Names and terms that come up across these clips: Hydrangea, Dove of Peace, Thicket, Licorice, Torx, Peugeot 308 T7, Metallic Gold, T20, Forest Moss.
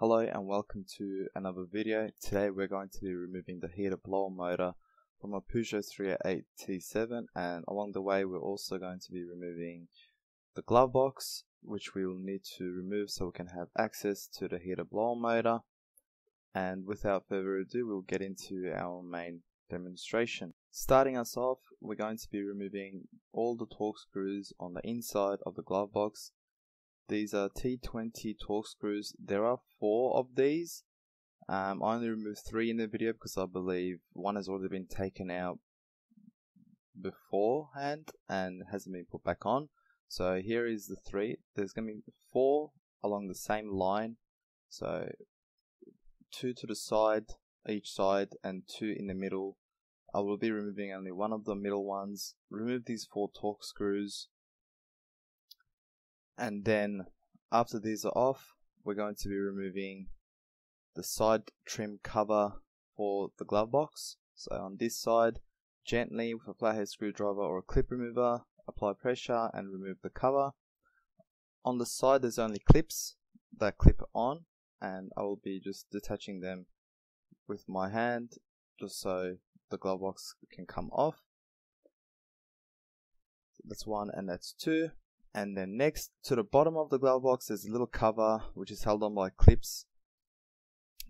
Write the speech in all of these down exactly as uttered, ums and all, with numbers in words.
Hello and welcome to another video. Today we're going to be removing the heater blower motor from a Peugeot three oh eight T seven, and along the way we're also going to be removing the glove box, which we will need to remove so we can have access to the heater blower motor. And without further ado, we'll get into our main demonstration. Starting us off, we're going to be removing all the Torx screws on the inside of the glove box. These are T twenty Torx screws. There are four of these. Um, I only removed three in the video because I believe one has already been taken out beforehand and hasn't been put back on. So here is the three. There's going to be four along the same line. So two to the side, each side, and two in the middle. I will be removing only one of the middle ones. Remove these four Torx screws. And then after these are off, we're going to be removing the side trim cover for the glove box. So on this side, gently with a flathead screwdriver or a clip remover, apply pressure and remove the cover. On the side, there's only clips that clip on, and I will be just detaching them with my hand just so the glove box can come off. That's one and that's two. And then next to the bottom of the glove box, there's a little cover which is held on by clips.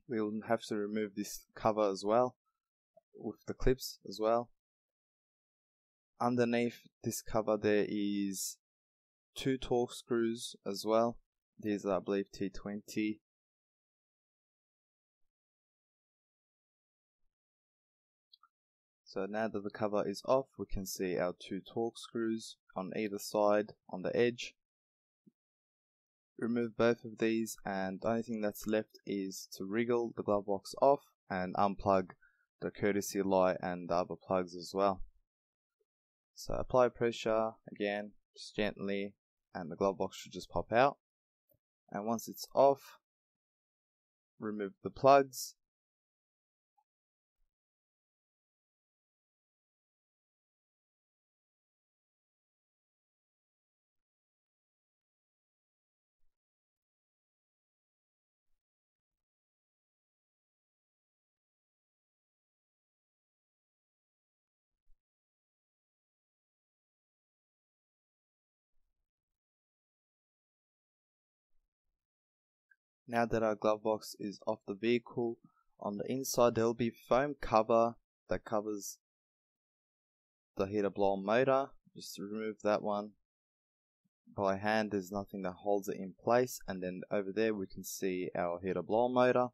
We'll have to remove this cover as well, with the clips as well. Underneath this cover there is two Torx screws as well. These are, I believe, T twenty. So now that the cover is off, we can see our two Torx screws on either side on the edge. Remove both of these, and the only thing that's left is to wriggle the glove box off and unplug the courtesy light and the other plugs as well. So apply pressure again, just gently, and the glove box should just pop out. And once it's off, remove the plugs. Now that our glove box is off the vehicle, on the inside there will be foam cover that covers the heater blower motor. Just remove that one by hand. There's nothing that holds it in place, and then over there we can see our heater blower motor.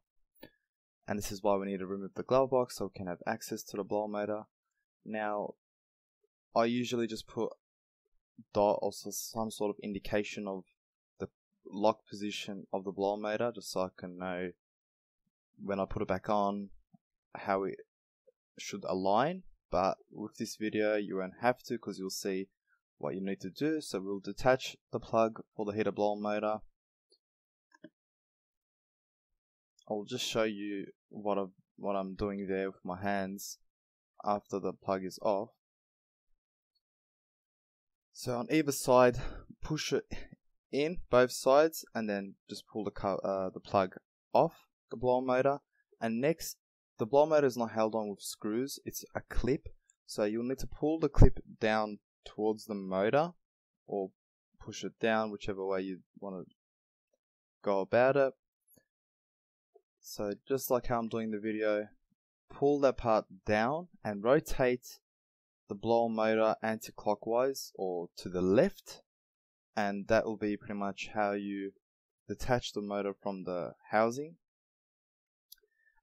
And this is why we need to remove the glove box so we can have access to the blower motor. Now, I usually just put dot or some sort of indication of lock position of the blower motor, just so I can know when I put it back on how it should align. But with this video you won't have to, because you'll see what you need to do. So we'll detach the plug for the heater blower motor. I'll just show you what I've, what I'm doing there with my hands after the plug is off. So on either side, push it in both sides, and then just pull the uh, the plug off the blower motor. And next, the blower motor is not held on with screws, it's a clip, so you'll need to pull the clip down towards the motor or push it down, whichever way you want to go about it. So just like how I'm doing the video, pull that part down and rotate the blower motor anti-clockwise or to the left. And that will be pretty much how you detach the motor from the housing.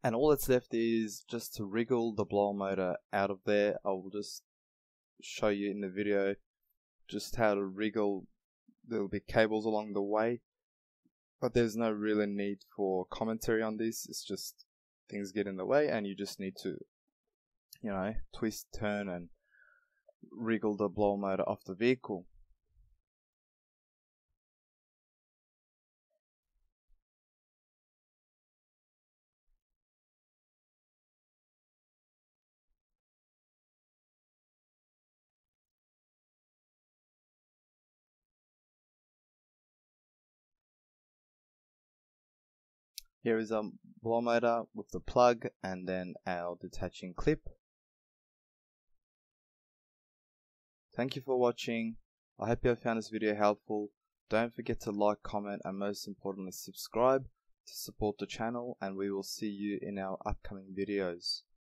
And all that's left is just to wriggle the blower motor out of there. I will just show you in the video just how to wriggle. There will be cables along the way, but there's no really need for commentary on this. It's just things get in the way, and you just need to, you know, twist, turn, and wriggle the blower motor off the vehicle. Here is a blower motor with the plug and then our detaching clip. Thank you for watching. I hope you have found this video helpful. Don't forget to like, comment, and most importantly subscribe to support the channel, and we will see you in our upcoming videos.